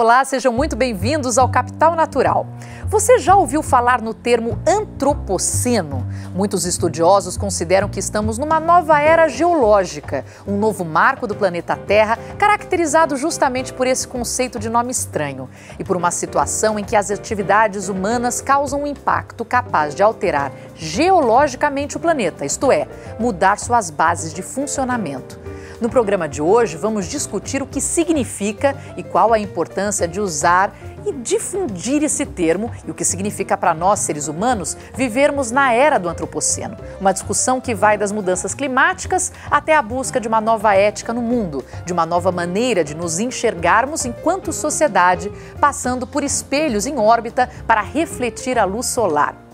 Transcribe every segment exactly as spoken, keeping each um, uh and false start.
Olá, sejam muito bem-vindos ao Capital Natural. Você já ouviu falar no termo antropoceno? Muitos estudiosos consideram que estamos numa nova era geológica, um novo marco do planeta Terra, caracterizado justamente por esse conceito de nome estranho e por uma situação em que as atividades humanas causam um impacto capaz de alterar geologicamente o planeta, isto é, mudar suas bases de funcionamento. No programa de hoje, vamos discutir o que significa e qual a importância de usar e difundir esse termo e o que significa para nós, seres humanos, vivermos na era do antropoceno. Uma discussão que vai das mudanças climáticas até a busca de uma nova ética no mundo, de uma nova maneira de nos enxergarmos enquanto sociedade, passando por espelhos em órbita para refletir a luz solar.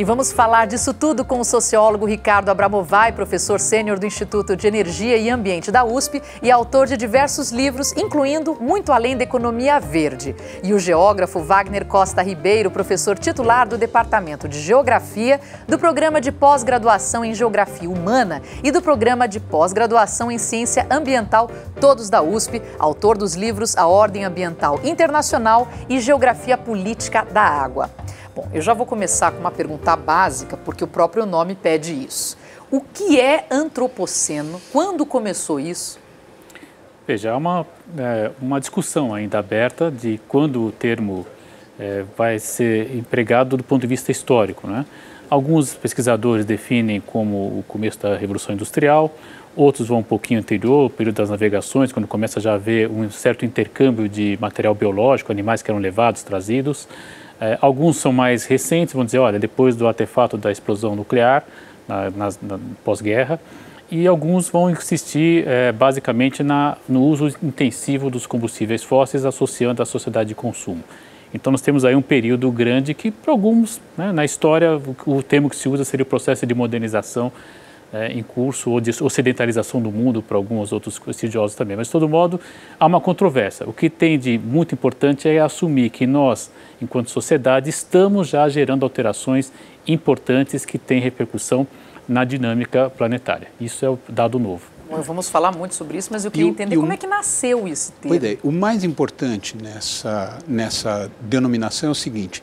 E vamos falar disso tudo com o sociólogo Ricardo Abramovay, professor sênior do Instituto de Energia e Ambiente da U S P e autor de diversos livros, incluindo Muito Além da Economia Verde. E o geógrafo Wagner Costa Ribeiro, professor titular do Departamento de Geografia, do Programa de Pós-Graduação em Geografia Humana e do Programa de Pós-Graduação em Ciência Ambiental, todos da U S P, autor dos livros A Ordem Ambiental Internacional e Geografia Política da Água. Bom, eu já vou começar com uma pergunta básica, porque o próprio nome pede isso. O que é antropoceno? Quando começou isso? Veja, há uma, é, uma discussão ainda aberta de quando o termo é, vai ser empregado do ponto de vista histórico, né? Alguns pesquisadores definem como o começo da Revolução Industrial, outros vão um pouquinho anterior, o período das navegações, quando começa já a haver um certo intercâmbio de material biológico, animais que eram levados, trazidos. Alguns são mais recentes, vão dizer, olha, depois do artefato da explosão nuclear, na, na, na pós-guerra, e alguns vão insistir é, basicamente na, no uso intensivo dos combustíveis fósseis, associando à sociedade de consumo. Então nós temos aí um período grande que, para alguns, né, na história, o, o termo que se usa seria o processo de modernização é, em curso, ou de ocidentalização do mundo, para alguns outros estudiosos também. Mas, de todo modo, há uma controvérsia. O que tem de muito importante é assumir que nós, enquanto sociedade, estamos já gerando alterações importantes que têm repercussão na dinâmica planetária. Isso é o dado novo. Bom, vamos falar muito sobre isso, mas eu queria e, entender e o, como é que nasceu esse termo. Pois é, o mais importante nessa, nessa denominação é o seguinte.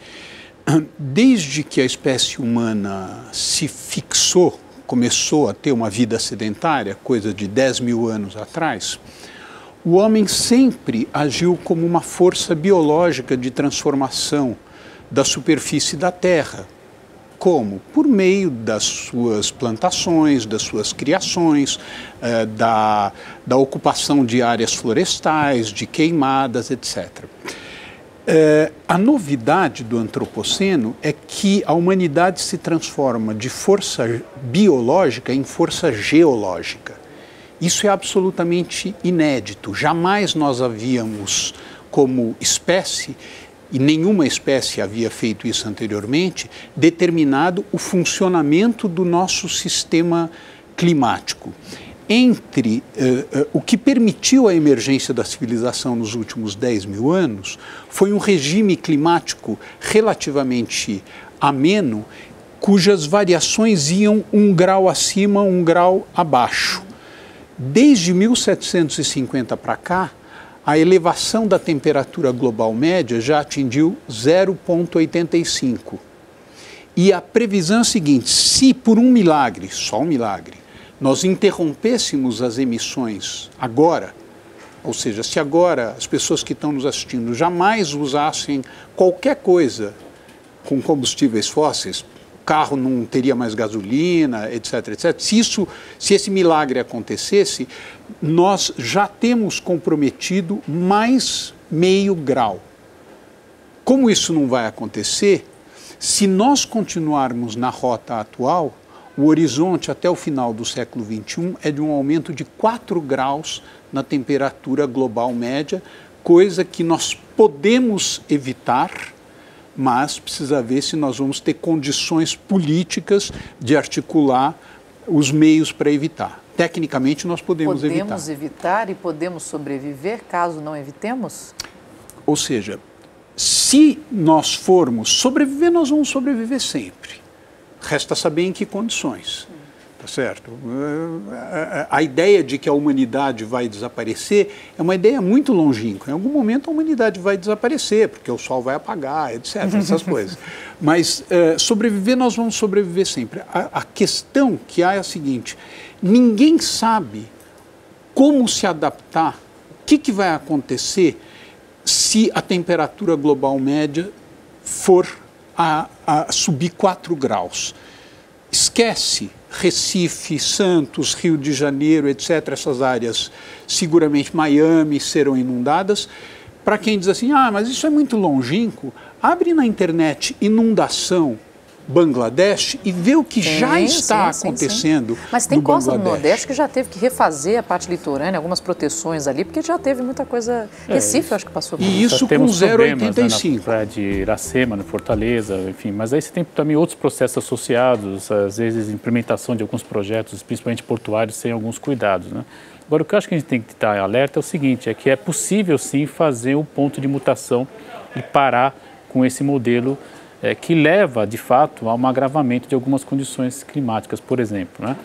Desde que a espécie humana se fixou, começou a ter uma vida sedentária, coisa de dez mil anos atrás, o homem sempre agiu como uma força biológica de transformação da superfície da Terra. Como? Por meio das suas plantações, das suas criações, eh, da, da ocupação de áreas florestais, de queimadas, etcétera. É, a novidade do antropoceno é que a humanidade se transforma de força biológica em força geológica. Isso é absolutamente inédito. Jamais nós havíamos, como espécie, e nenhuma espécie havia feito isso anteriormente, determinado o funcionamento do nosso sistema climático. Entre eh, eh, o que permitiu a emergência da civilização nos últimos dez mil anos foi um regime climático relativamente ameno, cujas variações iam um grau acima, um grau abaixo. Desde mil setecentos e cinquenta para cá, a elevação da temperatura global média já atingiu zero vírgula oitenta e cinco. E a previsão é a seguinte: se por um milagre, só um milagre, nós interrompêssemos as emissões agora, ou seja, se agora as pessoas que estão nos assistindo jamais usassem qualquer coisa com combustíveis fósseis, o carro não teria mais gasolina, etc, etcétera. Se isso, se esse milagre acontecesse, nós já temos comprometido mais meio grau. Como isso não vai acontecer, se nós continuarmos na rota atual, o horizonte até o final do século vinte e um é de um aumento de quatro graus na temperatura global média, coisa que nós podemos evitar, mas precisa ver se nós vamos ter condições políticas de articular os meios para evitar. Tecnicamente, nós podemos evitar. Podemos evitar e podemos sobreviver caso não evitemos? Ou seja, se nós formos sobreviver, nós vamos sobreviver sempre. Resta saber em que condições. Tá certo? A ideia de que a humanidade vai desaparecer é uma ideia muito longínqua. Em algum momento a humanidade vai desaparecer, porque o sol vai apagar, etcétera, essas coisas. Mas uh, sobreviver, nós vamos sobreviver sempre. A, a questão que há é a seguinte, ninguém sabe como se adaptar, o que, que vai acontecer se a temperatura global média for a, a subir quatro graus. Esquece Recife, Santos, Rio de Janeiro, etcétera. Essas áreas, seguramente Miami, serão inundadas. Para quem diz assim, ah, mas isso é muito longínquo, abre na internet inundação Bangladesh e vê o que sim, já está sim, acontecendo sim, sim. Mas tem costa do Nordeste que já teve que refazer a parte litorânea, algumas proteções ali, porque já teve muita coisa... Recife, é, acho que passou por isso. E isso com zero vírgula oitenta e cinco. Né, na praia de Iracema, no Fortaleza, enfim. Mas aí você tem também outros processos associados, às vezes implementação de alguns projetos, principalmente portuários, sem alguns cuidados, né? Agora, o que eu acho que a gente tem que estar alerta é o seguinte, é que é possível, sim, fazer um ponto de mutação e parar com esse modelo É, que leva, de fato, a um agravamento de algumas condições climáticas, por exemplo, né?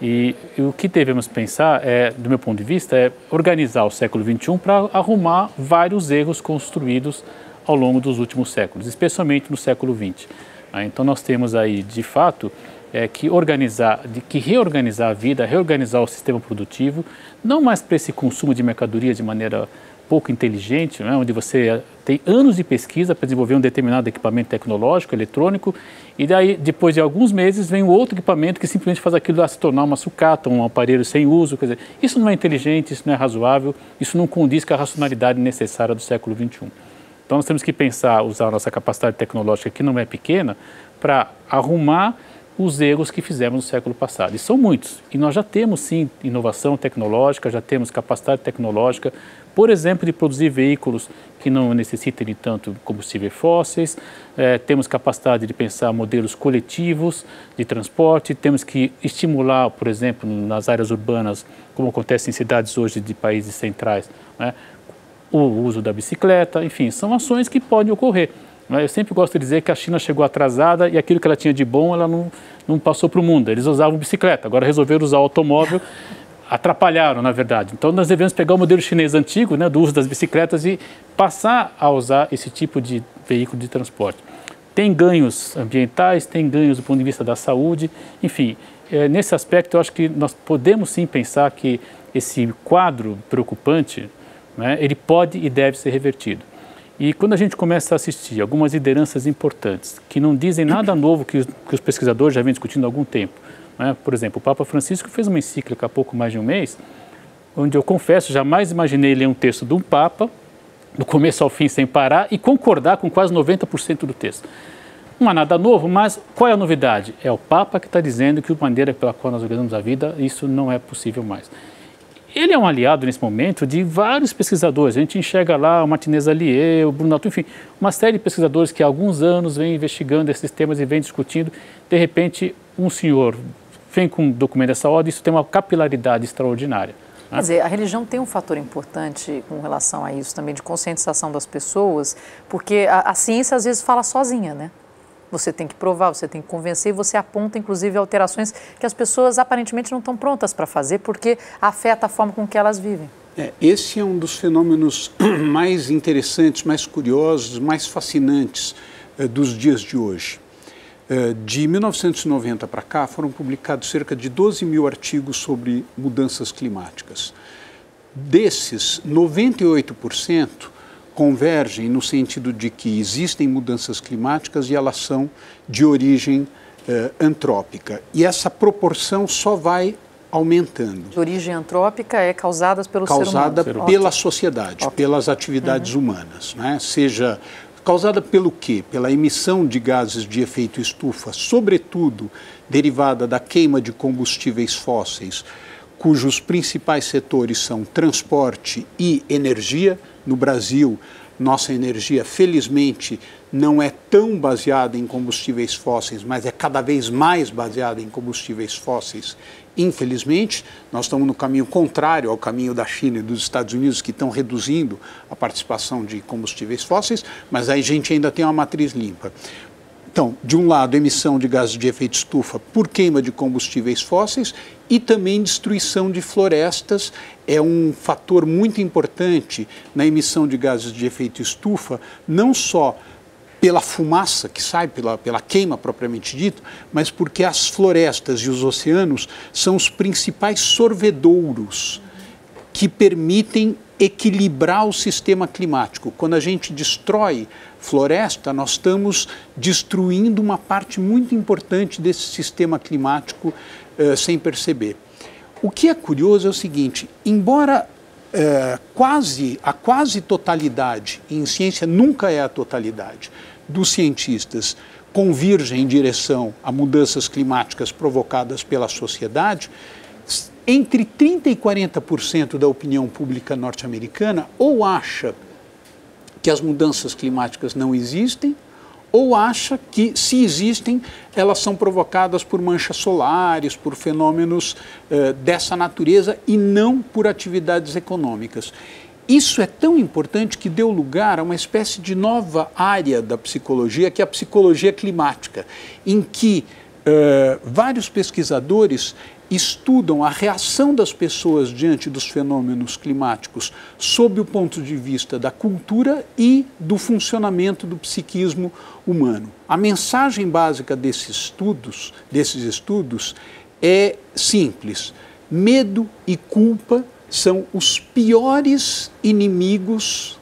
E, e o que devemos pensar, é, do meu ponto de vista, é organizar o século vinte e um para arrumar vários erros construídos ao longo dos últimos séculos, especialmente no século vinte. Ah, então, nós temos aí, de fato, é, que, organizar, de, que reorganizar a vida, reorganizar o sistema produtivo, não mais para esse consumo de mercadorias de maneira pouco inteligente, né, onde você tem anos de pesquisa para desenvolver um determinado equipamento tecnológico, eletrônico, e daí, depois de alguns meses, vem um outro equipamento que simplesmente faz aquilo se tornar uma sucata, um aparelho sem uso. Quer dizer, isso não é inteligente, isso não é razoável, isso não condiz com a racionalidade necessária do século vinte e um. Então, nós temos que pensar, usar a nossa capacidade tecnológica, que não é pequena, para arrumar os erros que fizemos no século passado. E são muitos. E nós já temos, sim, inovação tecnológica, já temos capacidade tecnológica, por exemplo, de produzir veículos que não necessitem de tanto combustíveis fósseis, é, temos capacidade de pensar modelos coletivos de transporte, temos que estimular, por exemplo, nas áreas urbanas, como acontece em cidades hoje de países centrais, né, o uso da bicicleta, enfim, são ações que podem ocorrer. Eu sempre gosto de dizer que a China chegou atrasada e aquilo que ela tinha de bom, ela não, não passou para o mundo. Eles usavam bicicleta, agora resolveram usar o automóvel, atrapalharam, na verdade. Então, nós devemos pegar o modelo chinês antigo, né, do uso das bicicletas e passar a usar esse tipo de veículo de transporte. Tem ganhos ambientais, tem ganhos do ponto de vista da saúde, enfim. É, nesse aspecto, eu acho que nós podemos sim pensar que esse quadro preocupante, né, ele pode e deve ser revertido. E quando a gente começa a assistir algumas lideranças importantes, que não dizem nada novo que os, que os pesquisadores já vêm discutindo há algum tempo, né? Por exemplo, o Papa Francisco fez uma encíclica há pouco mais de um mês, onde eu confesso, jamais imaginei ler um texto de um Papa, do começo ao fim sem parar, e concordar com quase noventa por cento do texto. Não há nada novo, mas qual é a novidade? É o Papa que está dizendo que a maneira pela qual nós organizamos a vida, isso não é possível mais. Ele é um aliado, nesse momento, de vários pesquisadores. A gente enxerga lá o Martinez Allier, o Bruno Atufi, enfim, uma série de pesquisadores que há alguns anos vem investigando esses temas e vem discutindo. De repente, um senhor vem com um documento dessa ordem, isso tem uma capilaridade extraordinária. Né? Quer dizer, a religião tem um fator importante com relação a isso também, de conscientização das pessoas, porque a, a ciência, às vezes, fala sozinha, né? Você tem que provar, você tem que convencer e você aponta, inclusive, alterações que as pessoas aparentemente não estão prontas para fazer porque afeta a forma com que elas vivem. É, esse é um dos fenômenos mais interessantes, mais curiosos, mais fascinantes eh, dos dias de hoje. Eh, de mil novecentos e noventa para cá, foram publicados cerca de doze mil artigos sobre mudanças climáticas. Desses, noventa e oito por cento convergem no sentido de que existem mudanças climáticas e elas são de origem eh, antrópica. E essa proporção só vai aumentando. De origem antrópica é causada pelo ser humano. Causada pela sociedade, okay. pelas atividades uhum. humanas, né? Seja causada pelo quê? Pela emissão de gases de efeito estufa, sobretudo derivada da queima de combustíveis fósseis, cujos principais setores são transporte e energia. No Brasil, nossa energia, felizmente, não é tão baseada em combustíveis fósseis, mas é cada vez mais baseada em combustíveis fósseis. Infelizmente, nós estamos no caminho contrário ao caminho da China e dos Estados Unidos, que estão reduzindo a participação de combustíveis fósseis, mas aí a gente ainda tem uma matriz limpa. Então, de um lado, emissão de gases de efeito estufa por queima de combustíveis fósseis e também destruição de florestas é um fator muito importante na emissão de gases de efeito estufa, não só pela fumaça que sai, pela, pela queima propriamente dito, mas porque as florestas e os oceanos são os principais sorvedouros que permitem equilibrar o sistema climático. Quando a gente destrói floresta, nós estamos destruindo uma parte muito importante desse sistema climático uh, sem perceber. O que é curioso é o seguinte, embora uh, quase, a quase totalidade, e em ciência nunca é a totalidade, dos cientistas convergem em direção a mudanças climáticas provocadas pela sociedade, entre trinta e quarenta por cento da opinião pública norte-americana ou acha que as mudanças climáticas não existem, ou acha que, se existem, elas são provocadas por manchas solares, por fenômenos eh, dessa natureza e não por atividades econômicas. Isso é tão importante que deu lugar a uma espécie de nova área da psicologia, que é a psicologia climática, em que eh, vários pesquisadores estudam a reação das pessoas diante dos fenômenos climáticos sob o ponto de vista da cultura e do funcionamento do psiquismo humano. A mensagem básica desses estudos, desses estudos é simples. Medo e culpa são os piores inimigos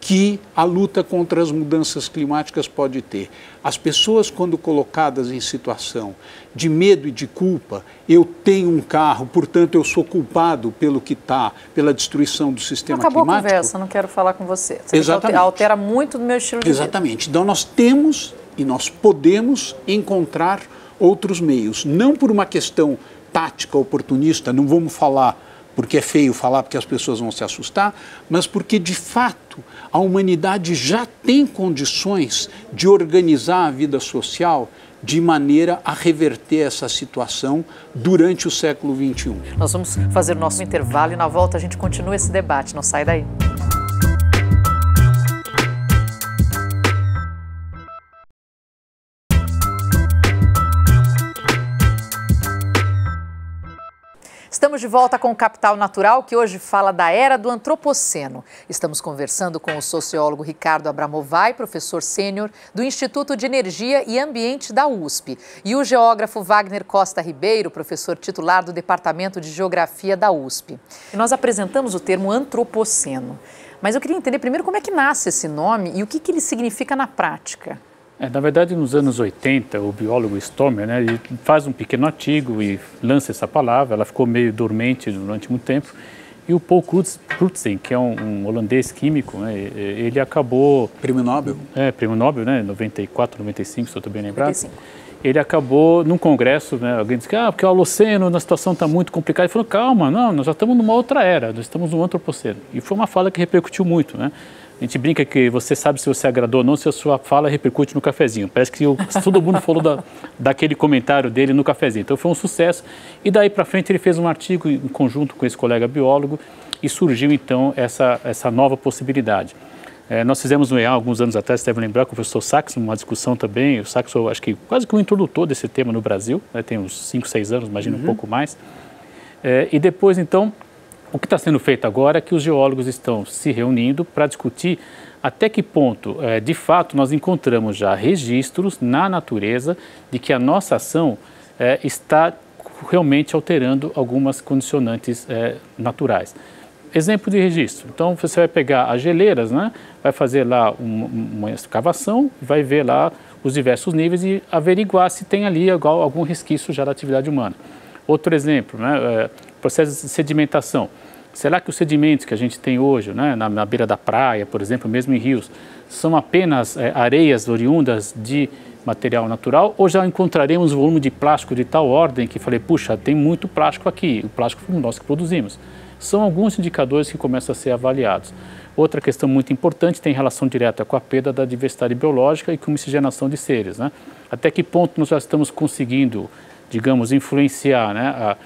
que a luta contra as mudanças climáticas pode ter. As pessoas, quando colocadas em situação de medo e de culpa, eu tenho um carro, portanto eu sou culpado pelo que está, pela destruição do sistema climático. Acabou a conversa, não quero falar com você. Você Exatamente. Altera muito do meu estilo de vida. Exatamente. Então nós temos e nós podemos encontrar outros meios, não por uma questão tática, oportunista, não vamos falar porque é feio falar, porque as pessoas vão se assustar, mas porque, de fato, a humanidade já tem condições de organizar a vida social de maneira a reverter essa situação durante o século vinte e um. Nós vamos fazer o nosso intervalo e, na volta, a gente continua esse debate. Não sai daí. Estamos de volta com o Capital Natural, que hoje fala da era do antropoceno. Estamos conversando com o sociólogo Ricardo Abramovay, professor sênior do Instituto de Energia e Ambiente da U S P, e o geógrafo Wagner Costa Ribeiro, professor titular do Departamento de Geografia da U S P. E nós apresentamos o termo antropoceno, mas eu queria entender primeiro como é que nasce esse nome e o que, que ele significa na prática. É, na verdade, nos anos oitenta, o biólogo Stormer, né, ele faz um pequeno artigo e lança essa palavra, ela ficou meio dormente durante muito tempo, e o Paul Crutzen, que é um, um holandês químico, né, ele acabou... Prêmio Nobel. É, Prêmio Nobel, né, noventa e quatro, noventa e cinco, se eu estou bem lembrado. noventa e cinco. Ele acabou num congresso, né, alguém disse que ah, porque o Holoceno, a situação está muito complicada, ele falou, calma, não, nós já estamos numa outra era, nós estamos no antropoceno. E foi uma fala que repercutiu muito, né? A gente brinca que você sabe se você agradou ou não, se a sua fala repercute no cafezinho. Parece que eu, todo mundo falou da, daquele comentário dele no cafezinho. Então, foi um sucesso. E daí para frente ele fez um artigo em conjunto com esse colega biólogo e surgiu, então, essa, essa nova possibilidade. É, nós fizemos no E A alguns anos atrás, você deve lembrar, com o professor Sachs, uma discussão também. O Sachs, eu acho que quase que o introdutor desse tema no Brasil, né, tem uns cinco, seis anos, imagina, uhum, um pouco mais. É, e depois, então... O que está sendo feito agora é que os geólogos estão se reunindo para discutir até que ponto, de fato, nós encontramos já registros na natureza de que a nossa ação está realmente alterando algumas condicionantes naturais. Exemplo de registro. Então, você vai pegar as geleiras, né? Vai fazer lá uma escavação, vai ver lá os diversos níveis e averiguar se tem ali algum resquício já da atividade humana. Outro exemplo, né? Processo de sedimentação. Será que os sedimentos que a gente tem hoje, né, na, na beira da praia, por exemplo, mesmo em rios, são apenas é, areias oriundas de material natural ou já encontraremos volume de plástico de tal ordem que falei, puxa, tem muito plástico aqui, o plástico foi nós que produzimos. São alguns indicadores que começam a ser avaliados. Outra questão muito importante tem relação direta com a perda da diversidade biológica e com a miscigenação de seres, né? Até que ponto nós já estamos conseguindo, digamos, influenciar, né, a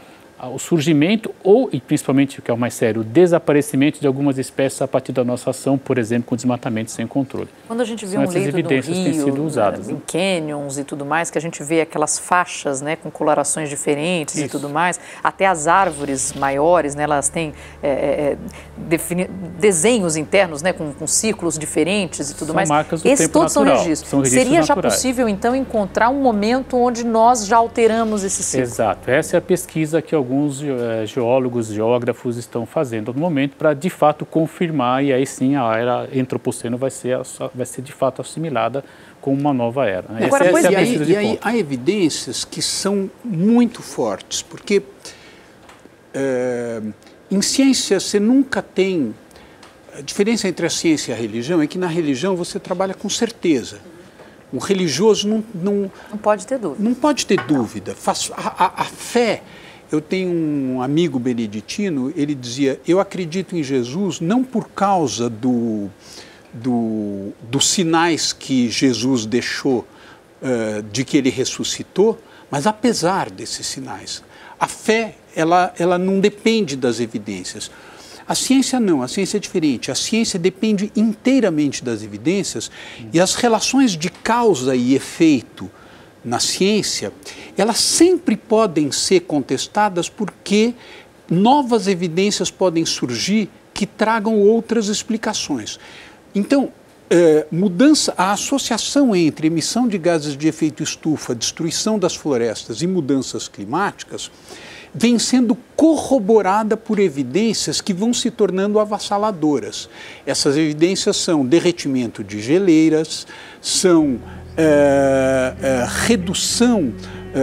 o surgimento ou, e principalmente, o que é o mais sério, o desaparecimento de algumas espécies a partir da nossa ação, por exemplo, com desmatamento sem controle. Quando a gente vê um leito do rio, usadas, em né? canyons e tudo mais, que a gente vê aquelas faixas, né, com colorações diferentes. Isso. E tudo mais, até as árvores maiores, né, elas têm é, é, desenhos internos, né, com, com círculos diferentes e tudo são mais. Marcas do Esses tempo todos natural, são registros. São registros Seria naturais. Já possível, então, encontrar um momento onde nós já alteramos esse ciclo? Exato. Essa é a pesquisa que alguns geólogos, geógrafos estão fazendo no momento para, de fato, confirmar, e aí sim a era antropoceno vai ser, vai ser de fato assimilada com uma nova era. Agora, essa, essa é a pesquisa de ponto. Há evidências que são muito fortes, porque é, em ciência você nunca tem... A diferença entre a ciência e a religião é que na religião você trabalha com certeza. O religioso não... Não, não pode ter dúvida. Não pode ter dúvida. A, a, a fé... Eu tenho um amigo beneditino, ele dizia, eu acredito em Jesus não por causa do, do, dos sinais que Jesus deixou, uh, de que ele ressuscitou, mas apesar desses sinais. A fé, ela, ela não depende das evidências. A ciência não, a ciência é diferente. A ciência depende inteiramente das evidências e as relações de causa e efeito na ciência, elas sempre podem ser contestadas porque novas evidências podem surgir que tragam outras explicações. Então, eh, mudança, a associação entre emissão de gases de efeito estufa, destruição das florestas e mudanças climáticas vem sendo corroborada por evidências que vão se tornando avassaladoras. Essas evidências são derretimento de geleiras, são É, é, redução, é,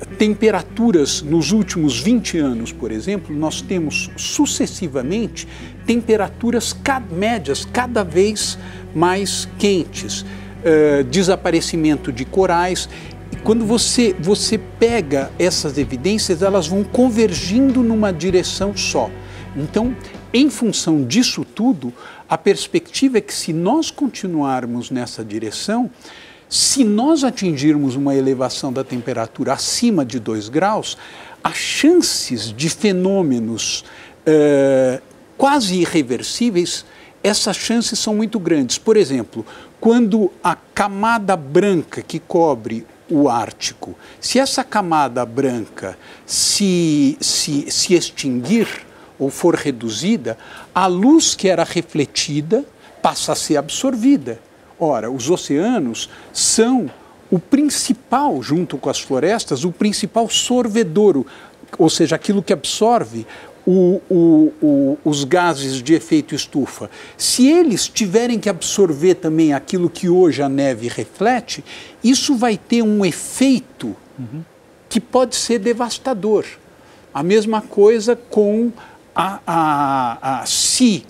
é, temperaturas nos últimos vinte anos, por exemplo, nós temos sucessivamente temperaturas cada, médias cada vez mais quentes, é, desaparecimento de corais. E quando você, você pega essas evidências, elas vão convergindo numa direção só. Então, em função disso tudo, a perspectiva é que se nós continuarmos nessa direção, se nós atingirmos uma elevação da temperatura acima de dois graus, as chances de fenômenos eh, quase irreversíveis, essas chances são muito grandes. Por exemplo, quando a camada branca que cobre o Ártico, se essa camada branca se, se, se extinguir ou for reduzida, a luz que era refletida passa a ser absorvida. Ora, os oceanos são o principal, junto com as florestas, o principal sorvedouro, ou seja, aquilo que absorve o, o, o, os gases de efeito estufa. Se eles tiverem que absorver também aquilo que hoje a neve reflete, isso vai ter um efeito uhum. que pode ser devastador. A mesma coisa com a, a, a si.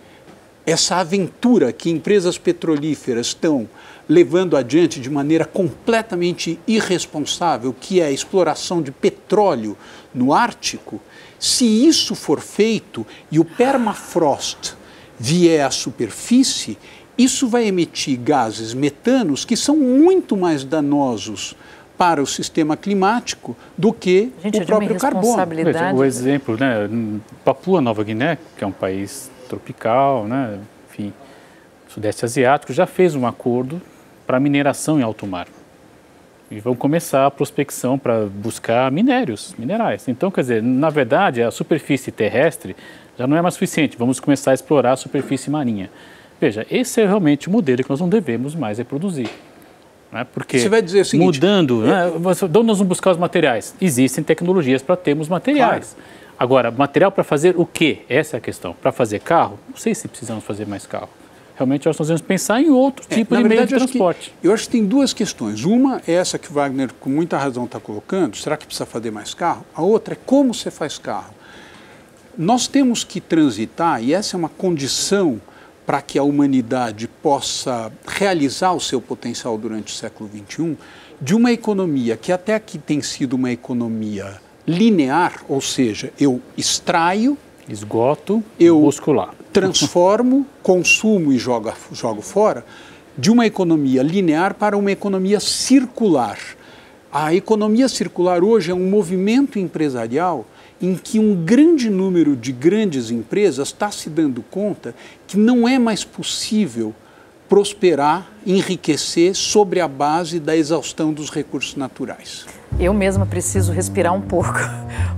Essa aventura que empresas petrolíferas estão levando adiante de maneira completamente irresponsável, que é a exploração de petróleo no Ártico, se isso for feito e o permafrost vier à superfície, isso vai emitir gases metanos que são muito mais danosos para o sistema climático do que Gente, o próprio carbono. O exemplo, né, Papua Nova Guiné, que é um país tropical, né, enfim, sudeste asiático, já fez um acordo para mineração em alto mar. E vão começar a prospecção para buscar minérios, minerais. Então, quer dizer, na verdade, a superfície terrestre já não é mais suficiente. Vamos começar a explorar a superfície marinha. Veja, esse é realmente o modelo que nós não devemos mais reproduzir. Né, porque você vai dizer o seguinte, mudando, é... né, vamos buscar os materiais. Existem tecnologias para termos materiais. Claro. Agora, material para fazer o quê? Essa é a questão. Para fazer carro? Não sei se precisamos fazer mais carro. Realmente, nós vamos pensar em outro tipo é, de verdade, meio de transporte. Eu acho, que, eu acho que tem duas questões. Uma é essa que o Wagner, com muita razão, está colocando. Será que precisa fazer mais carro? A outra é como você faz carro. Nós temos que transitar, e essa é uma condição para que a humanidade possa realizar o seu potencial durante o século vinte e um, de uma economia que até aqui tem sido uma economia linear, ou seja, eu extraio, esgoto, eu busco lá, transformo, consumo e jogo, jogo fora, de uma economia linear para uma economia circular. A economia circular hoje é um movimento empresarial em que um grande número de grandes empresas está se dando conta que não é mais possível prosperar, enriquecer sobre a base da exaustão dos recursos naturais. Eu mesma preciso respirar um pouco.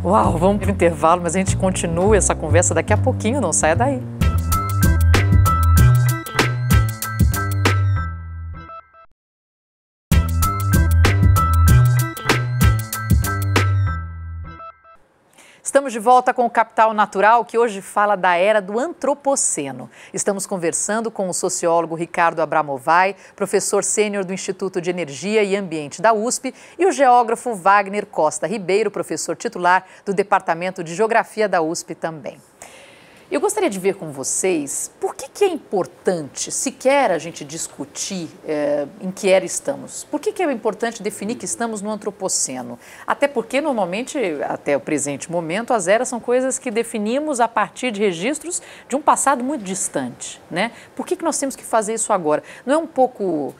Uau, vamos para o intervalo, mas a gente continua essa conversa daqui a pouquinho, não saia daí. Estamos de volta com o Capital Natural, que hoje fala da era do antropoceno. Estamos conversando com o sociólogo Ricardo Abramovay, professor sênior do Instituto de Energia e Ambiente da U S P, e o geógrafo Wagner Costa Ribeiro, professor titular do Departamento de Geografia da U S P também. Eu gostaria de ver com vocês por que que é importante sequer a gente discutir é, em que era estamos. Por que que é importante definir que estamos no antropoceno? Até porque, normalmente, até o presente momento, as eras são coisas que definimos a partir de registros de um passado muito distante, né? Por que que nós temos que fazer isso agora? Não é um pouco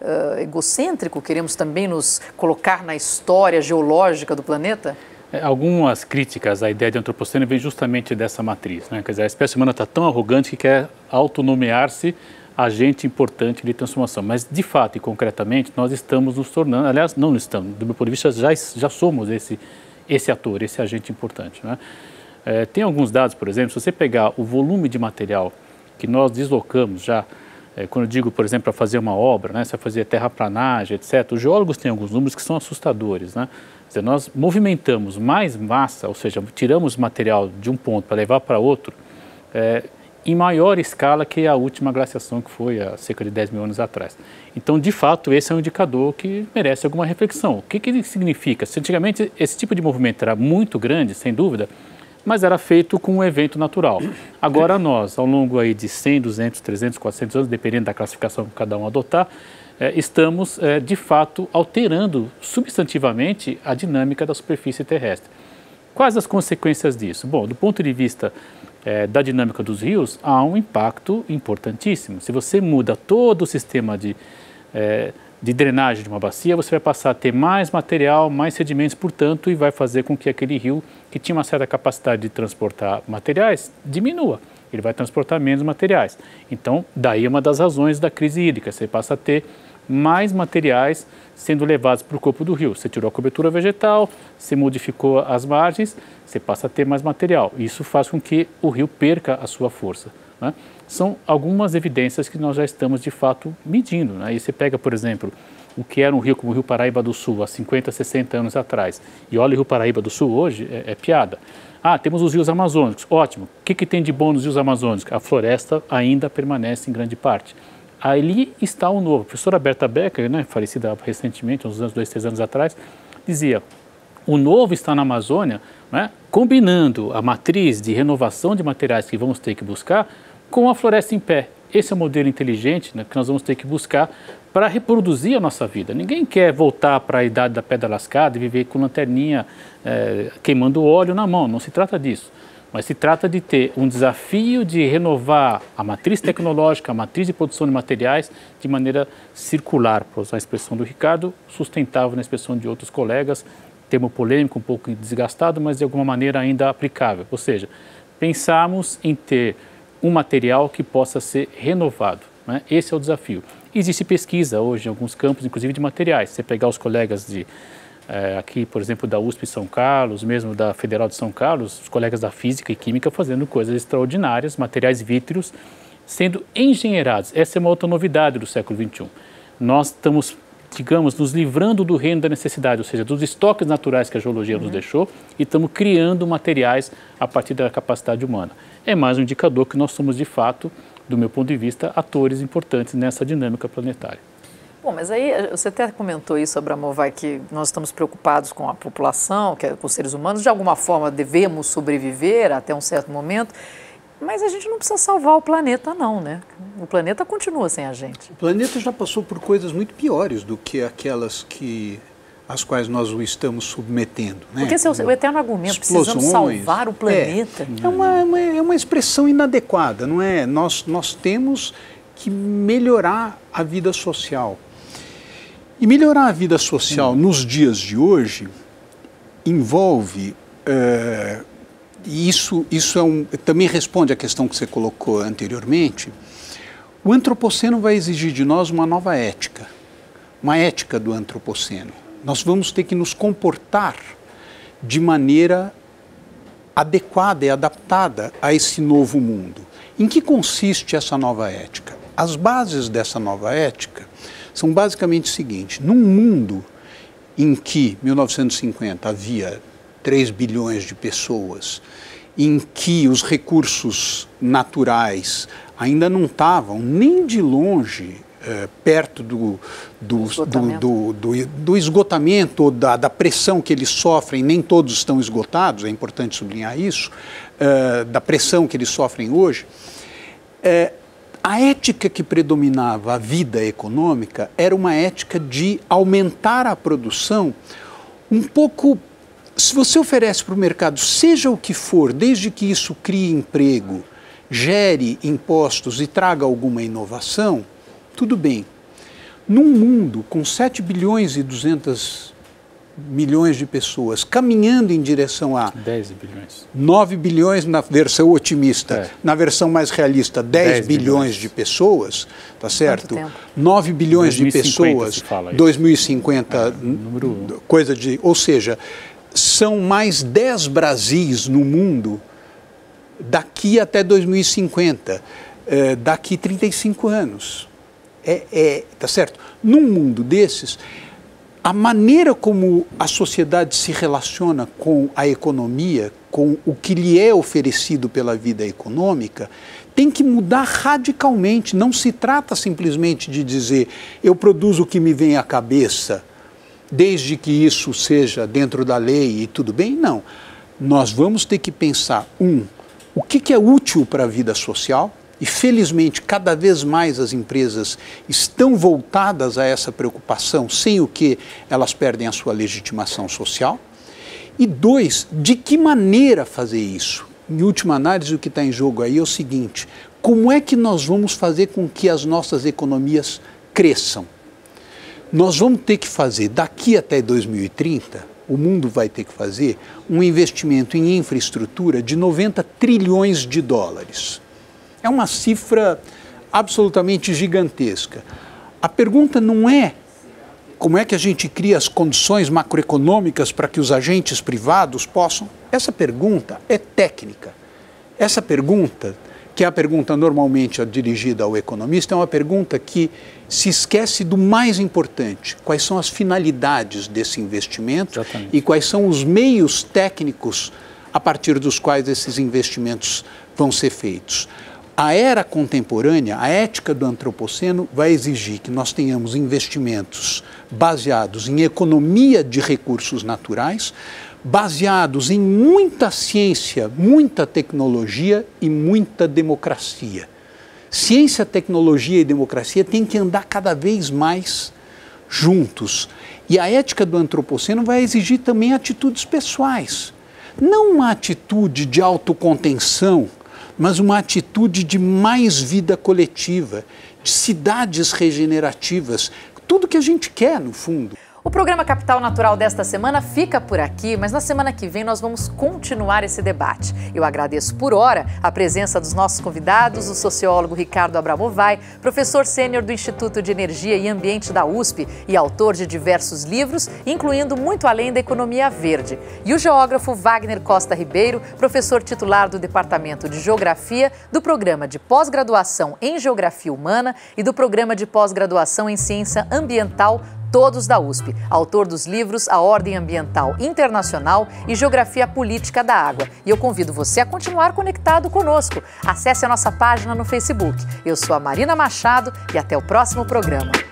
uh, egocêntrico? Queremos também nos colocar na história geológica do planeta? Algumas críticas à ideia de antropoceno vêm justamente dessa matriz, né? Quer dizer, a espécie humana está tão arrogante que quer autonomear-se agente importante de transformação. Mas, de fato e concretamente, nós estamos nos tornando, aliás, não estamos, do meu ponto de vista, já, já somos esse, esse ator, esse agente importante, né? É, tem alguns dados, por exemplo, se você pegar o volume de material que nós deslocamos já, é, quando eu digo, por exemplo, para fazer uma obra, né? Se vai fazer terraplanagem, etcétera, os geólogos têm alguns números que são assustadores, né? Nós movimentamos mais massa, ou seja, tiramos material de um ponto para levar para outro, é, em maior escala que a última glaciação, que foi há cerca de dez mil anos atrás. Então, de fato, esse é um indicador que merece alguma reflexão. O que que ele significa? Se antigamente esse tipo de movimento era muito grande, sem dúvida, mas era feito com um evento natural. Agora nós, ao longo aí de cem, duzentos, trezentos, quatrocentos anos, dependendo da classificação que cada um adotar, estamos, de fato, alterando substantivamente a dinâmica da superfície terrestre. Quais as consequências disso? Bom, do ponto de vista da dinâmica dos rios, há um impacto importantíssimo. Se você muda todo o sistema de, de drenagem de uma bacia, você vai passar a ter mais material, mais sedimentos, portanto, e vai fazer com que aquele rio, que tinha uma certa capacidade de transportar materiais, diminua. Ele vai transportar menos materiais. Então, daí é uma das razões da crise hídrica. Você passa a ter mais materiais sendo levados para o corpo do rio. Você tirou a cobertura vegetal, você modificou as margens, você passa a ter mais material. Isso faz com que o rio perca a sua força, né? São algumas evidências que nós já estamos, de fato, medindo, né? E você pega, por exemplo, o que era um rio como o Rio Paraíba do Sul há cinquenta, sessenta anos atrás, e olha o Rio Paraíba do Sul hoje, é, é piada. Ah, temos os rios amazônicos, ótimo. O que que tem de bom nos rios amazônicos? A floresta ainda permanece em grande parte. Ali está o novo. A professora Bertha Becker, né, falecida recentemente, uns anos, dois, três anos atrás, dizia: o novo está na Amazônia, né, combinando a matriz de renovação de materiais que vamos ter que buscar com a floresta em pé. Esse é o modelo inteligente, né, que nós vamos ter que buscar para reproduzir a nossa vida. Ninguém quer voltar para a idade da pedra lascada e viver com lanterninha é, queimando óleo na mão. Não se trata disso. Mas se trata de ter um desafio de renovar a matriz tecnológica, a matriz de produção de materiais de maneira circular, para usar a expressão do Ricardo, sustentável na expressão de outros colegas, termo polêmico, um pouco desgastado, mas de alguma maneira ainda aplicável. Ou seja, pensarmos em ter um material que possa ser renovado, né? Esse é o desafio. Existe pesquisa hoje em alguns campos, inclusive de materiais. Você pegar os colegas de, eh, aqui, por exemplo, da U S P São Carlos, mesmo da Federal de São Carlos, os colegas da Física e Química fazendo coisas extraordinárias, materiais vítreos sendo engenheirados. Essa é uma outra novidade do século vinte e um. Nós estamos, digamos, nos livrando do reino da necessidade, ou seja, dos estoques naturais que a geologia uhum. nos deixou, e estamos criando materiais a partir da capacidade humana. É mais um indicador que nós somos, de fato, do meu ponto de vista, atores importantes nessa dinâmica planetária. Bom, mas aí você até comentou isso, Abramovay, que nós estamos preocupados com a população, que é, com os seres humanos, de alguma forma devemos sobreviver até um certo momento, mas a gente não precisa salvar o planeta não, né? O planeta continua sem a gente. O planeta já passou por coisas muito piores do que aquelas que... às quais nós o estamos submetendo, né? Porque esse é o eterno argumento, explosões, precisamos salvar o planeta. É, é, uma, é uma expressão inadequada, não é? Nós, nós temos que melhorar a vida social. E melhorar a vida social nos dias de hoje envolve... É, e isso, isso é um, também responde à questão que você colocou anteriormente. O antropoceno vai exigir de nós uma nova ética, uma ética do antropoceno. Nós vamos ter que nos comportar de maneira adequada e adaptada a esse novo mundo. Em que consiste essa nova ética? As bases dessa nova ética são basicamente o seguinte: num mundo em que, em mil novecentos e cinquenta, havia três bilhões de pessoas, em que os recursos naturais ainda não estavam nem de longe eh, perto do, do, esgotamento. Do, do, do, do esgotamento ou da, da pressão que eles sofrem, nem todos estão esgotados, é importante sublinhar isso, eh, da pressão que eles sofrem hoje, eh, a ética que predominava a vida econômica era uma ética de aumentar a produção um pouco... Se você oferece para o mercado, seja o que for, desde que isso crie emprego, gere impostos e traga alguma inovação, tudo bem. Num mundo com sete bilhões e duzentos milhões de pessoas caminhando em direção a... dez bilhões. nove bilhões na versão otimista, é. Na versão mais realista, dez bilhões de pessoas, tá certo? nove bilhões de pessoas, se fala dois mil e cinquenta, é, número... coisa de... Ou seja... São mais dez Brasis no mundo daqui até dois mil e cinquenta, eh, daqui trinta e cinco anos. É, é, tá certo? Num mundo desses, a maneira como a sociedade se relaciona com a economia, com o que lhe é oferecido pela vida econômica, tem que mudar radicalmente. Não se trata simplesmente de dizer eu produzo o que me vem à cabeça, desde que isso seja dentro da lei e tudo bem, não. Nós vamos ter que pensar, um, o que, que é útil para a vida social, e felizmente cada vez mais as empresas estão voltadas a essa preocupação, sem o que elas perdem a sua legitimação social, e dois, de que maneira fazer isso? Em última análise, o que está em jogo aí é o seguinte: como é que nós vamos fazer com que as nossas economias cresçam? Nós vamos ter que fazer, daqui até dois mil e trinta, o mundo vai ter que fazer um investimento em infraestrutura de noventa trilhões de dólares. É uma cifra absolutamente gigantesca. A pergunta não é como é que a gente cria as condições macroeconômicas para que os agentes privados possam... Essa pergunta é técnica. Essa pergunta... que é a pergunta normalmente dirigida ao economista, é uma pergunta que se esquece do mais importante: quais são as finalidades desse investimento, exatamente, e quais são os meios técnicos a partir dos quais esses investimentos vão ser feitos. A era contemporânea, a ética do antropoceno, vai exigir que nós tenhamos investimentos baseados em economia de recursos naturais, baseados em muita ciência, muita tecnologia e muita democracia. Ciência, tecnologia e democracia têm que andar cada vez mais juntos. E a ética do antropoceno vai exigir também atitudes pessoais. Não uma atitude de autocontenção, mas uma atitude de mais vida coletiva, de cidades regenerativas, tudo que a gente quer, no fundo. O programa Capital Natural desta semana fica por aqui, mas na semana que vem nós vamos continuar esse debate. Eu agradeço por hora a presença dos nossos convidados, o sociólogo Ricardo Abramovay, professor sênior do Instituto de Energia e Ambiente da U S P e autor de diversos livros, incluindo Muito Além da Economia Verde, e o geógrafo Wagner Costa Ribeiro, professor titular do Departamento de Geografia, do Programa de Pós-Graduação em Geografia Humana e do Programa de Pós-Graduação em Ciência Ambiental, todos da U S P, autor dos livros A Ordem Ambiental Internacional e Geografia Política da Água. E eu convido você a continuar conectado conosco. Acesse a nossa página no Facebook. Eu sou a Marina Machado e até o próximo programa.